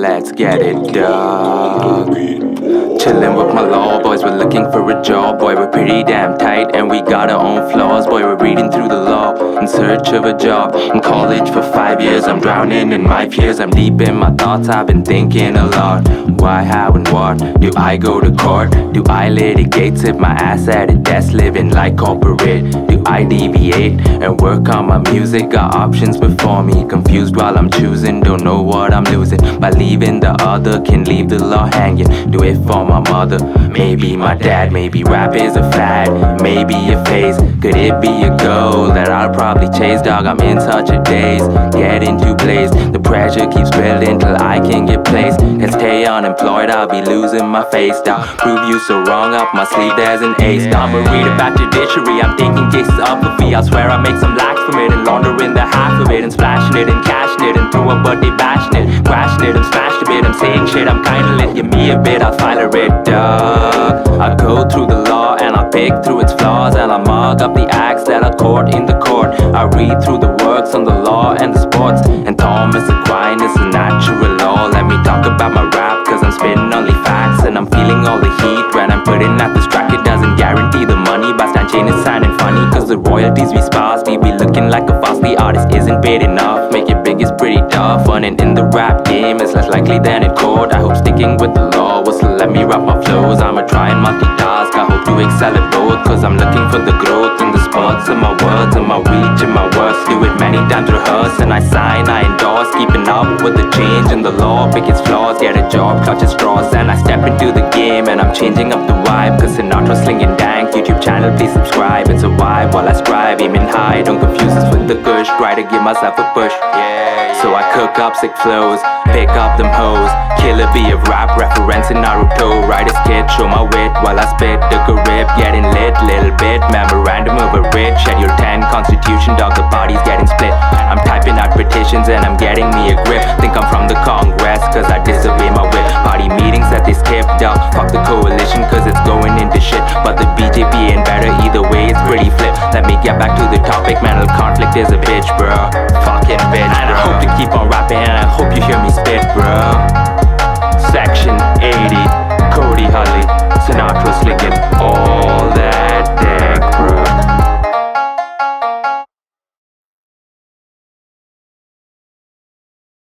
let's get it done. Chillin' with my law boys, we're looking for a job. Boy, we're pretty damn tight and we got our own flaws. Boy, we're reading through the law in search of a job. In college for 5 years, I'm drowning in my fears. I'm deep in my thoughts, I've been thinking a lot. Why, how, and what? Do I go to court? Do I litigate? Sit my ass at a desk, living like corporate? Do I deviate and work on my music? Got options before me, confused while I'm choosing. Don't know what I'm losing by leaving the other, can leave the law hanging. Do it for my mother, maybe my dad. Maybe rap is a fad, maybe a phase. Could it be a goal that I'll probably chase? Dog, I'm in such a daze, getting too blazed. The pressure keeps building till I can get placed. And stay unemployed, I'll be losing my face. Dog, prove you so wrong, up my sleeve there's an ace. Dog, I'ma read about judiciary, I'm taking cases up for fee. I swear I make some lax from it and laundering the half of it, and splashing it and cashing it and threw up but they bashing it, crashing it and smashed a bit. I'm saying shit, I'm kinda lit, give me a bit, I'll file a writ. Dog, I'll go through the law and I'll pick through its flaws, and I'll mug up the acts that are caught in the court. I read through the works on the law and the sports, and Thomas Aquinas and natural law. Let me talk about my rap, cause I'm spitting only facts, and I'm feeling all the heat when I'm putting out this track. It doesn't guarantee the money, but stand chain is sounding funny, cause the royalties we sparsely. We looking like a fastly artist isn't paid enough. Make your big is pretty tough, earning in the rap game is less likely than in court. I hope sticking with the law will still let me rap my flows. I'ma try and multitask, I hope to excel at both, cause I'm looking for the growth in the spots in my words, in my reach, in my words. Do it many times, rehearse, and I sign, I endorse. Keeping up with the change in the law, pick its flaws, get a job, clutch its straws, and I step into the game, and I'm changing up the vibe, cause Sinatra's slinging dank. YouTube channel, please subscribe, it's a vibe while I strive, aiming high, don't confuse us with the gush. Try to give myself a push, yeah. So I cook up sick flows, pick up them hoes. Killer bee of rap, referencing Naruto. Write a skit, show my wit while I spit. Took a rip, getting lit, little bit. Memorandum of a writ, schedule 10, constitution. Dog, the party's getting split. I'm typing out petitions and I'm getting me a grip. Think I'm from the Congress, cause I disobey my whip. Party meetings that they skipped out. Fuck the coalition, cause it's going into shit. But the BJP ain't better, either way it's pretty flip. Let me get back to the topic, mental conflict is a bitch, bro. Fucking bitch, bro. And I hope to keep on rapping, and I hope you hear me spit, bro.